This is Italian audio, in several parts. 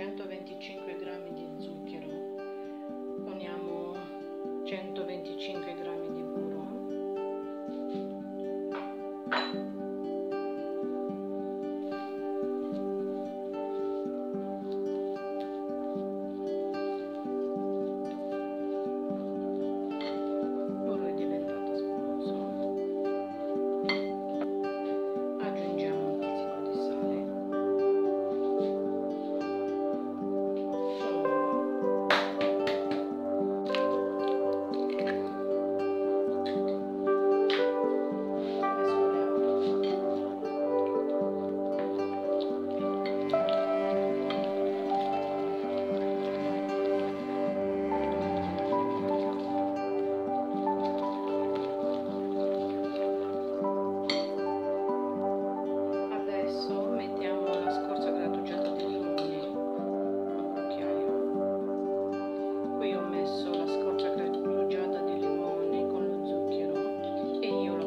125 g di zucchero, poniamo 125 g di burro,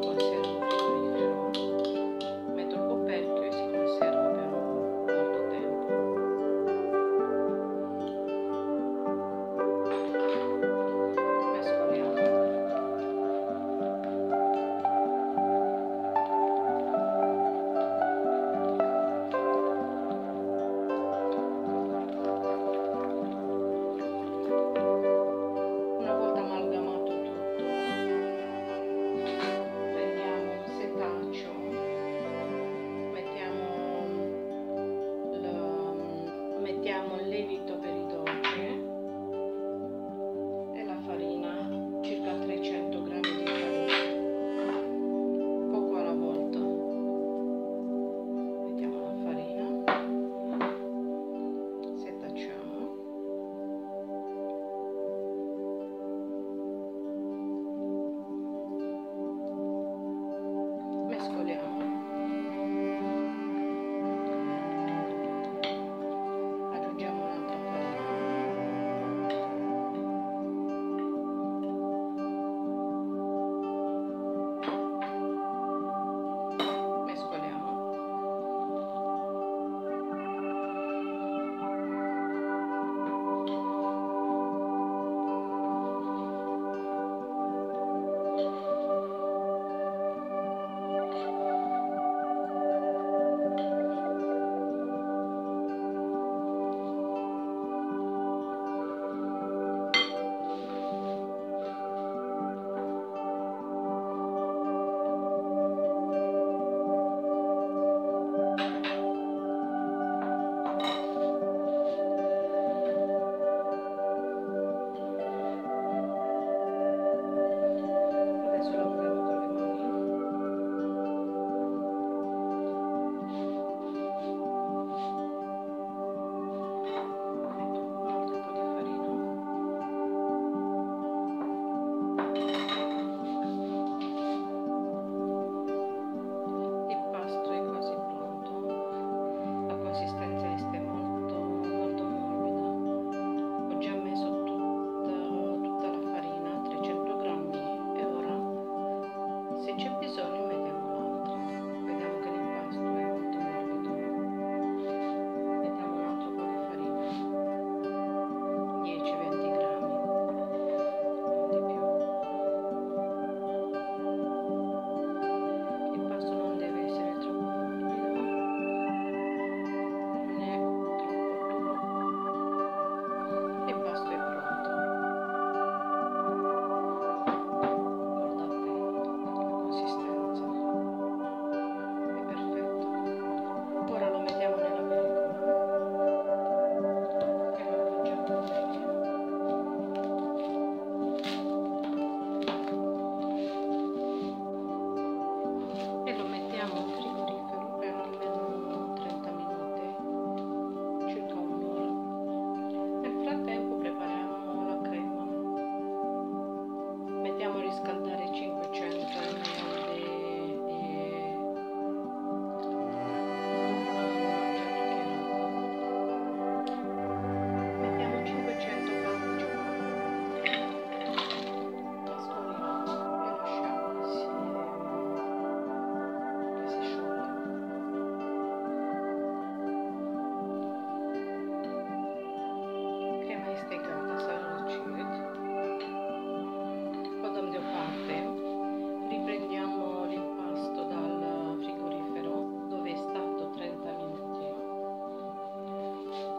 300 g di farina, poco alla volta, mettiamo la farina, setacciamo, mescoliamo. Aggiungiamo un'altra farina.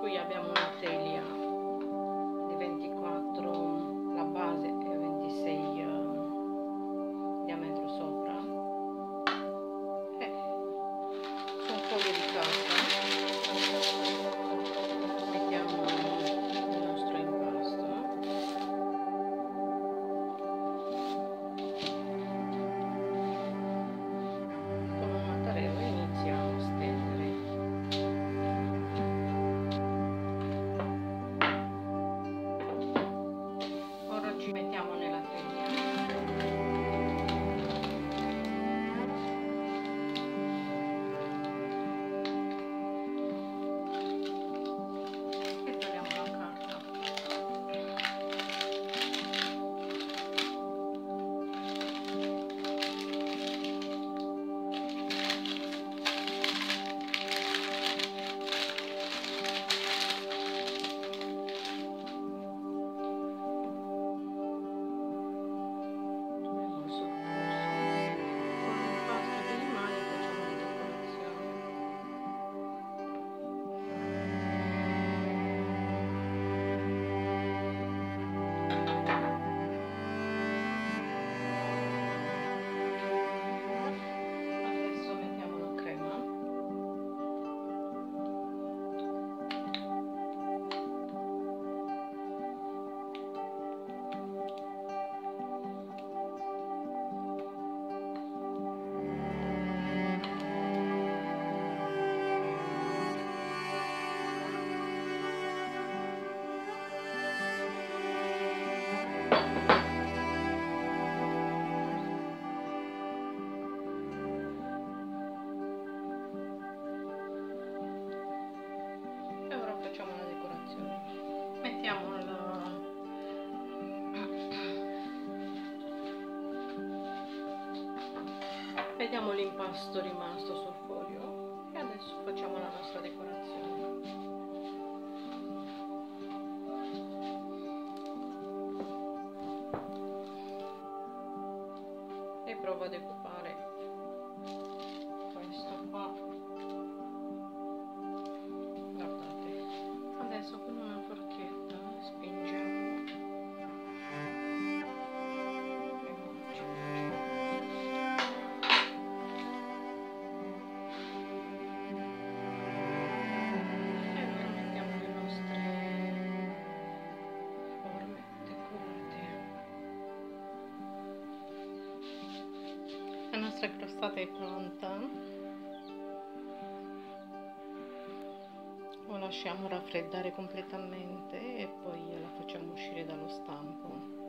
qui abbiamo una teglia di 24, la base è 26 diametro sopra, e su un foglio di carta mettiamo il nostro impasto, con un mattarello iniziamo a stendere. Vediamo l'impasto rimasto sul foglio e adesso facciamo la nostra decorazione. E provo a decoupare questo qua. Guardate, adesso con una forchetta spingiamo. La crostata è pronta, lo lasciamo raffreddare completamente e poi la facciamo uscire dallo stampo.